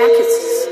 Cheketz.